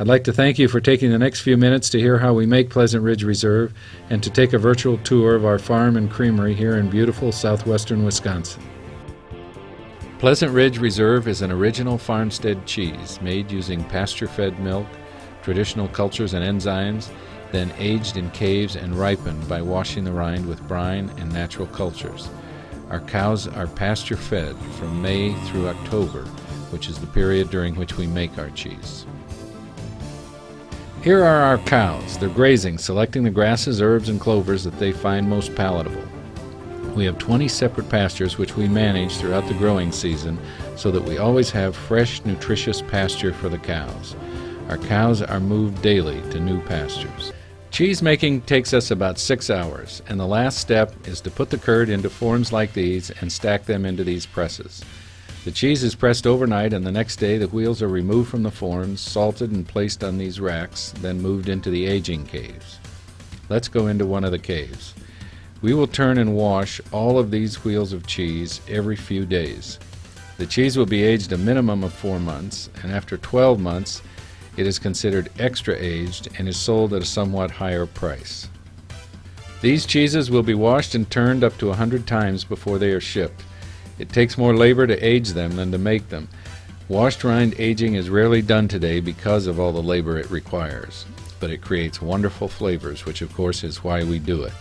I'd like to thank you for taking the next few minutes to hear how we make Pleasant Ridge Reserve and to take a virtual tour of our farm and creamery here in beautiful southwestern Wisconsin. Pleasant Ridge Reserve is an original farmstead cheese made using pasture-fed milk, traditional cultures and enzymes, then aged in caves and ripened by washing the rind with brine and natural cultures. Our cows are pasture-fed from May through October, which is the period during which we make our cheese. Here are our cows. They're grazing, selecting the grasses, herbs, and clovers that they find most palatable. We have 20 separate pastures which we manage throughout the growing season so that we always have fresh, nutritious pasture for the cows. Our cows are moved daily to new pastures. Cheese making takes us about 6 hours, and the last step is to put the curd into forms like these and stack them into these presses. The cheese is pressed overnight, and the next day the wheels are removed from the forms, salted and placed on these racks, then moved into the aging caves. Let's go into one of the caves. We will turn and wash all of these wheels of cheese every few days. The cheese will be aged a minimum of 4 months, and after 12 months it is considered extra aged and is sold at a somewhat higher price. These cheeses will be washed and turned up to 100 times before they are shipped. It takes more labor to age them than to make them. Washed rind aging is rarely done today because of all the labor it requires, but it creates wonderful flavors, which of course is why we do it.